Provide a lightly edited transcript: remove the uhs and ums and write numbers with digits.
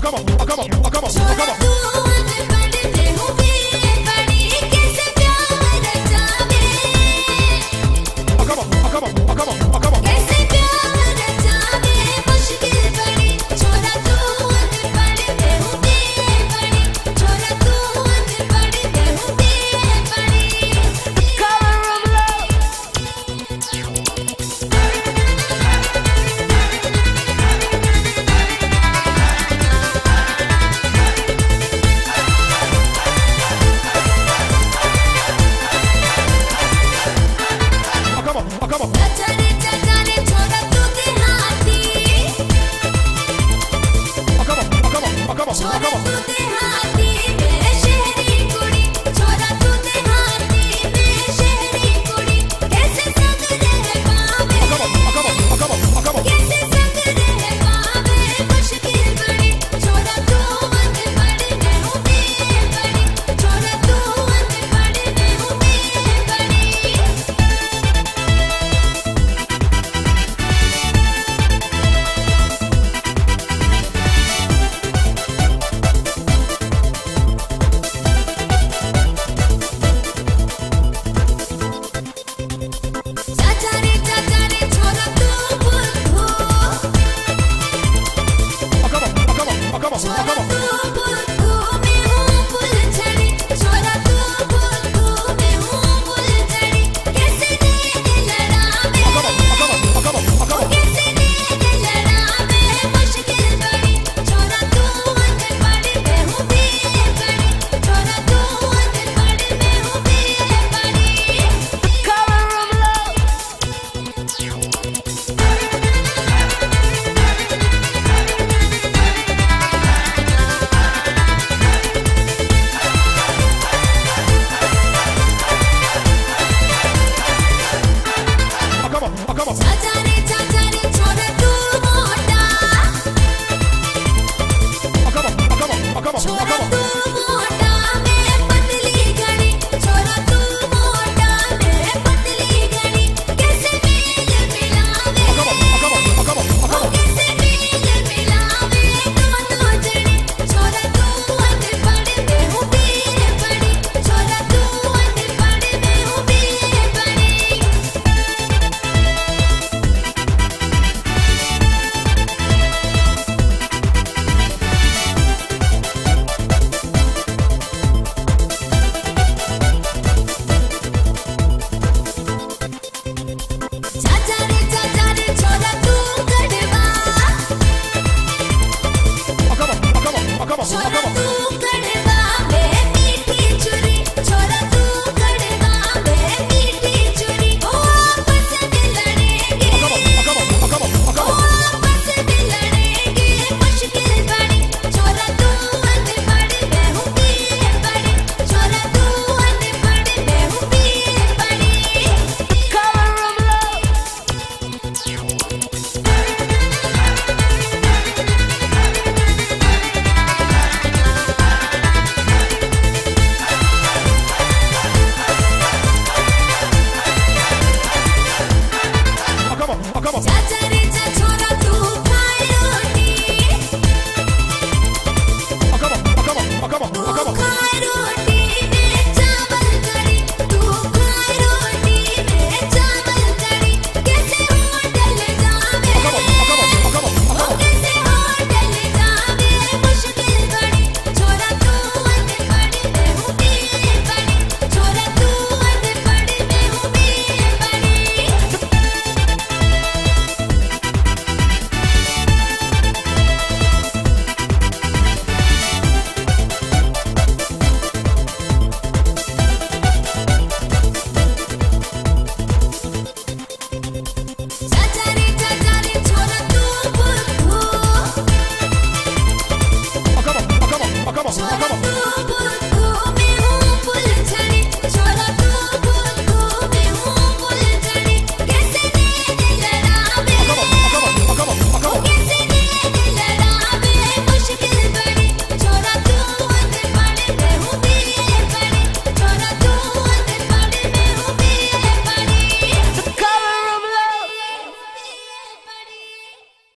come on, come on, come on, come on.